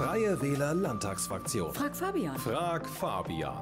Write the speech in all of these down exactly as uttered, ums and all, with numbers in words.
Freie Wähler Landtagsfraktion. Frag Fabian. Frag Fabian.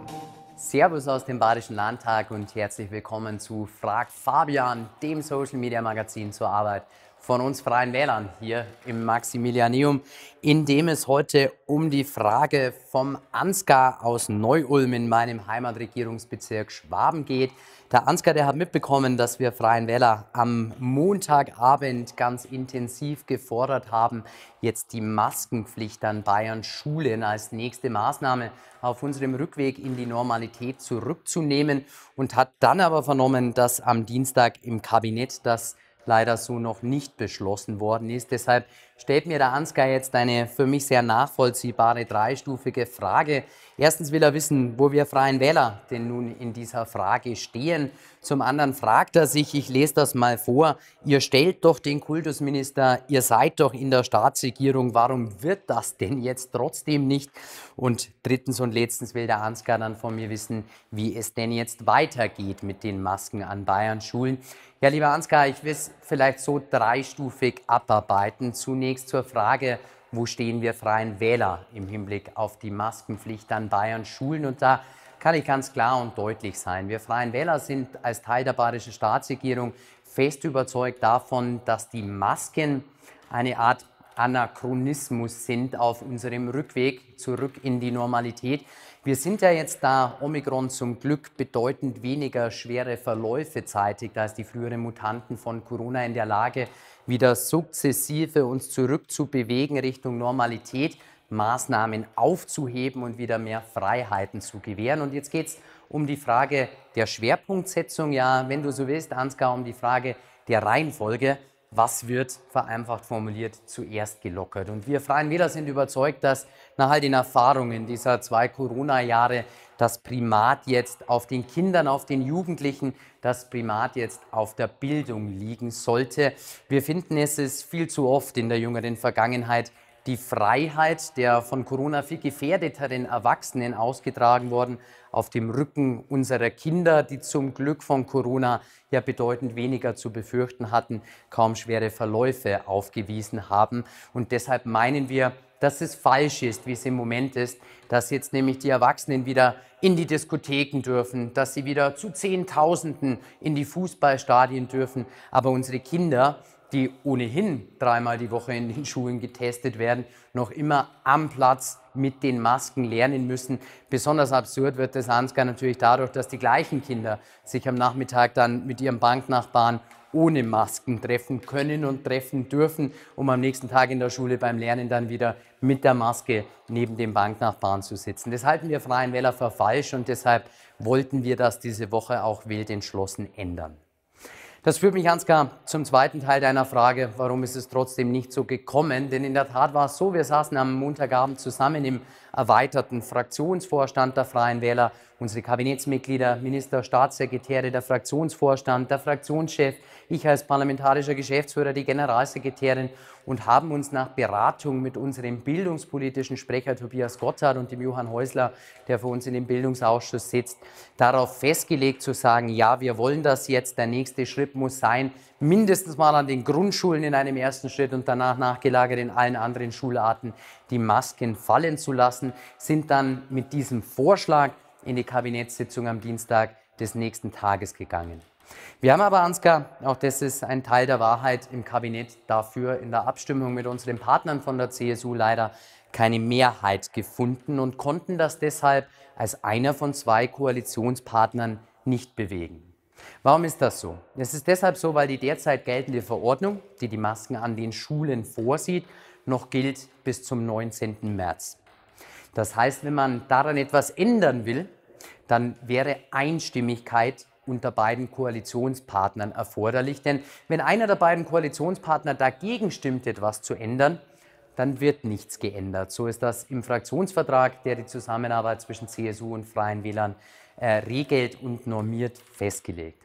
Servus aus dem Badischen Landtag und herzlich willkommen zu Frag Fabian, dem Social Media Magazin zur Arbeit von uns Freien Wählern hier im Maximilianeum, in dem es heute um die Frage vom Ansgar aus Neu-Ulm in meinem Heimatregierungsbezirk Schwaben geht. Der Ansgar, der hat mitbekommen, dass wir Freien Wähler am Montagabend ganz intensiv gefordert haben, jetzt die Maskenpflicht an Bayerns Schulen als nächste Maßnahme auf unserem Rückweg in die Normalität zurückzunehmen, und hat dann aber vernommen, dass am Dienstag im Kabinett das leider so noch nicht beschlossen worden ist. Deshalb stellt mir der Ansgar jetzt eine für mich sehr nachvollziehbare dreistufige Frage. Erstens will er wissen, wo wir Freien Wähler denn nun in dieser Frage stehen. Zum anderen fragt er sich, ich lese das mal vor, ihr stellt doch den Kultusminister, ihr seid doch in der Staatsregierung, warum wird das denn jetzt trotzdem nicht? Und drittens und letztens will der Ansgar dann von mir wissen, wie es denn jetzt weitergeht mit den Masken an Bayerns Schulen. Ja, lieber Ansgar, ich will es vielleicht so dreistufig abarbeiten. Zunächst zur Frage, wo stehen wir Freien Wähler im Hinblick auf die Maskenpflicht an Bayerns Schulen? Und da kann ich ganz klar und deutlich sein. Wir Freien Wähler sind als Teil der Bayerischen Staatsregierung fest überzeugt davon, dass die Masken eine Art Anachronismus sind auf unserem Rückweg zurück in die Normalität. Wir sind ja jetzt, da Omikron zum Glück bedeutend weniger schwere Verläufe zeitigt als die früheren Mutanten von Corona, in der Lage, wieder sukzessive uns zurückzubewegen Richtung Normalität, Maßnahmen aufzuheben und wieder mehr Freiheiten zu gewähren. Und jetzt geht es um die Frage der Schwerpunktsetzung, ja, wenn du so willst, Ansgar, um die Frage der Reihenfolge. Was wird, vereinfacht formuliert, zuerst gelockert? Und wir Freien Wähler sind überzeugt, dass nach all den Erfahrungen dieser zwei Corona-Jahre das Primat jetzt auf den Kindern, auf den Jugendlichen, das Primat jetzt auf der Bildung liegen sollte. Wir finden, es ist viel zu oft in der jüngeren Vergangenheit die Freiheit der von Corona viel gefährdeteren Erwachsenen ausgetragen worden, auf dem Rücken unserer Kinder, die zum Glück von Corona ja bedeutend weniger zu befürchten hatten, kaum schwere Verläufe aufgewiesen haben. Und deshalb meinen wir, dass es falsch ist, wie es im Moment ist, dass jetzt nämlich die Erwachsenen wieder in die Diskotheken dürfen, dass sie wieder zu Zehntausenden in die Fußballstadien dürfen, aber unsere Kinder, die ohnehin dreimal die Woche in den Schulen getestet werden, noch immer am Platz mit den Masken lernen müssen. Besonders absurd wird das, Ansgar, natürlich dadurch, dass die gleichen Kinder sich am Nachmittag dann mit ihrem Banknachbarn ohne Masken treffen können und treffen dürfen, um am nächsten Tag in der Schule beim Lernen dann wieder mit der Maske neben dem Banknachbarn zu sitzen. Das halten wir Freien Wähler für falsch, und deshalb wollten wir das diese Woche auch wild entschlossen ändern. Das führt mich, Ansgar, zum zweiten Teil deiner Frage, warum ist es trotzdem nicht so gekommen? Denn in der Tat war es so, wir saßen am Montagabend zusammen im erweiterten Fraktionsvorstand der Freien Wähler, unsere Kabinettsmitglieder, Minister, Staatssekretäre, der Fraktionsvorstand, der Fraktionschef, ich als parlamentarischer Geschäftsführer, die Generalsekretärin, und haben uns nach Beratung mit unserem bildungspolitischen Sprecher Tobias Gotthard und dem Johann Häusler, der für uns in dem Bildungsausschuss sitzt, darauf festgelegt zu sagen, ja, wir wollen das jetzt, der nächste Schritt muss sein, mindestens mal an den Grundschulen in einem ersten Schritt und danach nachgelagert in allen anderen Schularten die Masken fallen zu lassen, sind dann mit diesem Vorschlag in die Kabinettssitzung am Dienstag des nächsten Tages gegangen. Wir haben aber, Ansgar, auch das ist ein Teil der Wahrheit im Kabinett, dafür in der Abstimmung mit unseren Partnern von der C S U leider keine Mehrheit gefunden und konnten das deshalb als einer von zwei Koalitionspartnern nicht bewegen. Warum ist das so? Es ist deshalb so, weil die derzeit geltende Verordnung, die die Masken an den Schulen vorsieht, noch gilt bis zum neunzehnten März. Das heißt, wenn man daran etwas ändern will, dann wäre Einstimmigkeit unter beiden Koalitionspartnern erforderlich. Denn wenn einer der beiden Koalitionspartner dagegen stimmt, etwas zu ändern, dann wird nichts geändert. So ist das im Fraktionsvertrag, der die Zusammenarbeit zwischen C S U und Freien Wählern äh, regelt und normiert, festgelegt.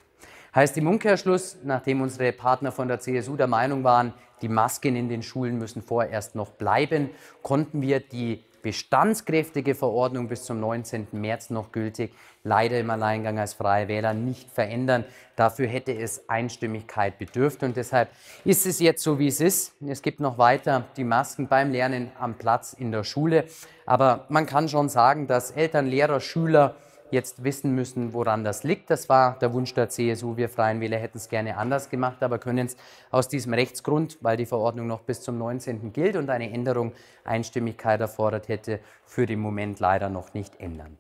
Heißt im Umkehrschluss, nachdem unsere Partner von der C S U der Meinung waren, die Masken in den Schulen müssen vorerst noch bleiben, konnten wir die bestandskräftige Verordnung bis zum neunzehnten März noch gültig, leider im Alleingang als Freie Wähler nicht verändern. Dafür hätte es Einstimmigkeit bedürft und deshalb ist es jetzt so, wie es ist. Es gibt noch weiter die Masken beim Lernen am Platz in der Schule, aber man kann schon sagen, dass Eltern, Lehrer, Schüler jetzt wissen müssen, woran das liegt. Das war der Wunsch der C S U. Wir Freien Wähler hätten es gerne anders gemacht, aber können es aus diesem Rechtsgrund, weil die Verordnung noch bis zum neunzehnten gilt und eine Änderung Einstimmigkeit erfordert hätte, für den Moment leider noch nicht ändern.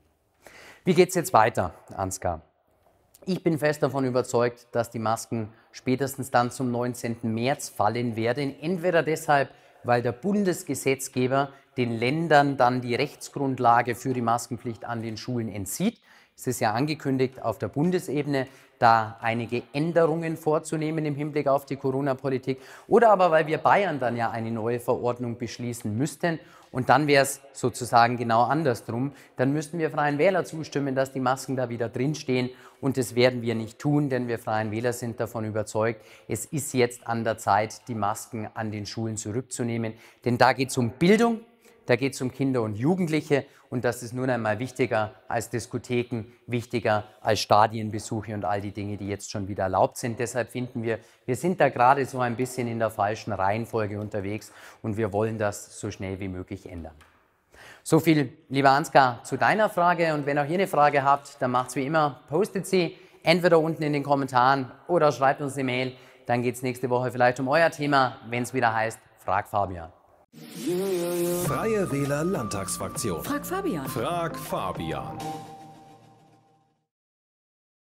Wie geht es jetzt weiter, Ansgar? Ich bin fest davon überzeugt, dass die Masken spätestens dann zum neunzehnten März fallen werden. Entweder deshalb, weil der Bundesgesetzgeber den Ländern dann die Rechtsgrundlage für die Maskenpflicht an den Schulen entzieht. Es ist ja angekündigt, auf der Bundesebene da einige Änderungen vorzunehmen im Hinblick auf die Corona-Politik. Oder aber, weil wir Bayern dann ja eine neue Verordnung beschließen müssten. Und dann wäre es sozusagen genau andersrum. Dann müssten wir Freien Wähler zustimmen, dass die Masken da wieder drinstehen. Und das werden wir nicht tun, denn wir Freien Wähler sind davon überzeugt, es ist jetzt an der Zeit, die Masken an den Schulen zurückzunehmen. Denn da geht es um Bildung. Da geht es um Kinder und Jugendliche und das ist nun einmal wichtiger als Diskotheken, wichtiger als Stadienbesuche und all die Dinge, die jetzt schon wieder erlaubt sind. Deshalb finden wir, wir sind da gerade so ein bisschen in der falschen Reihenfolge unterwegs und wir wollen das so schnell wie möglich ändern. So viel, lieber Ansgar, zu deiner Frage. Und wenn auch ihr eine Frage habt, dann macht's wie immer, postet sie entweder unten in den Kommentaren oder schreibt uns eine Mail. Dann geht es nächste Woche vielleicht um euer Thema, wenn es wieder heißt, Frag Fabian. Freie Wähler Landtagsfraktion. Frag Fabian. Frag Fabian.